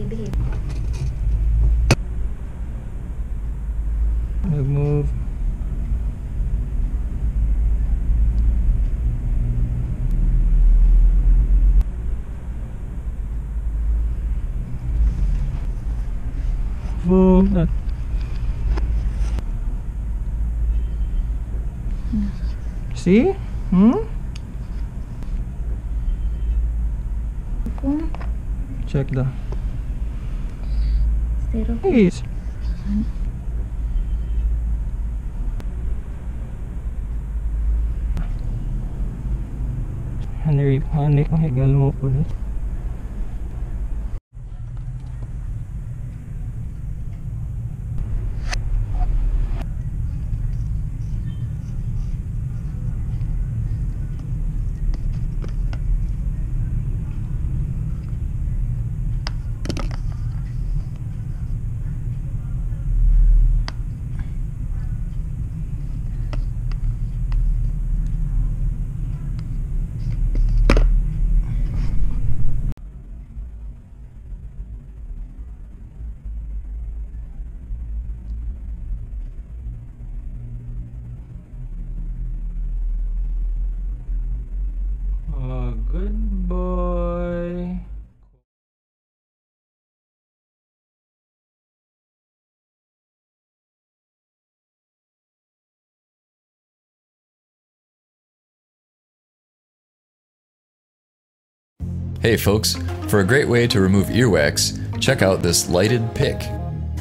behave. Move. Whoa, not. See? Hmm? Check the please. Henry, panic. Mahigal mo ulit. Good boy. Hey folks, for a great way to remove earwax, check out this lighted pick.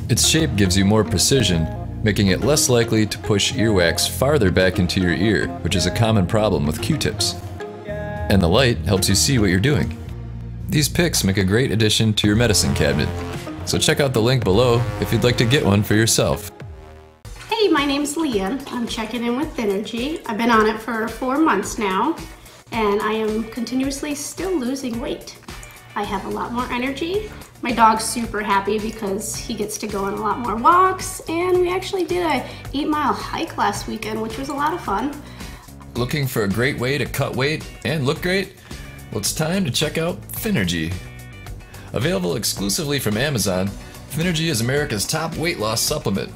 Its shape gives you more precision, making it less likely to push earwax farther back into your ear, which is a common problem with Q-tips. And the light helps you see what you're doing. These picks make a great addition to your medicine cabinet, so check out the link below if you'd like to get one for yourself. Hey, my name's Leah. I'm checking in with Thinergy. I've been on it for 4 months now, and I am continuously still losing weight. I have a lot more energy. My dog's super happy because he gets to go on a lot more walks, and we actually did an 8-mile hike last weekend, which was a lot of fun. Looking for a great way to cut weight and look great? Well, it's time to check out Thinergy. Available exclusively from Amazon, Thinergy is America's top weight loss supplement.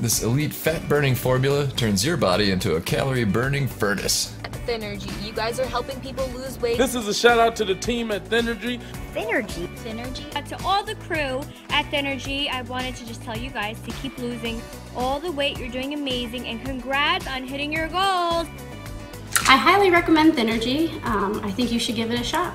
This elite fat-burning formula turns your body into a calorie-burning furnace. At Thinergy, you guys are helping people lose weight. This is a shout-out to the team at Thinergy. Thinergy. Thinergy. To all the crew at Thinergy, I wanted to just tell you guys to keep losing all the weight. You're doing amazing, and congrats on hitting your goals. I highly recommend Thinergy. I think you should give it a shot.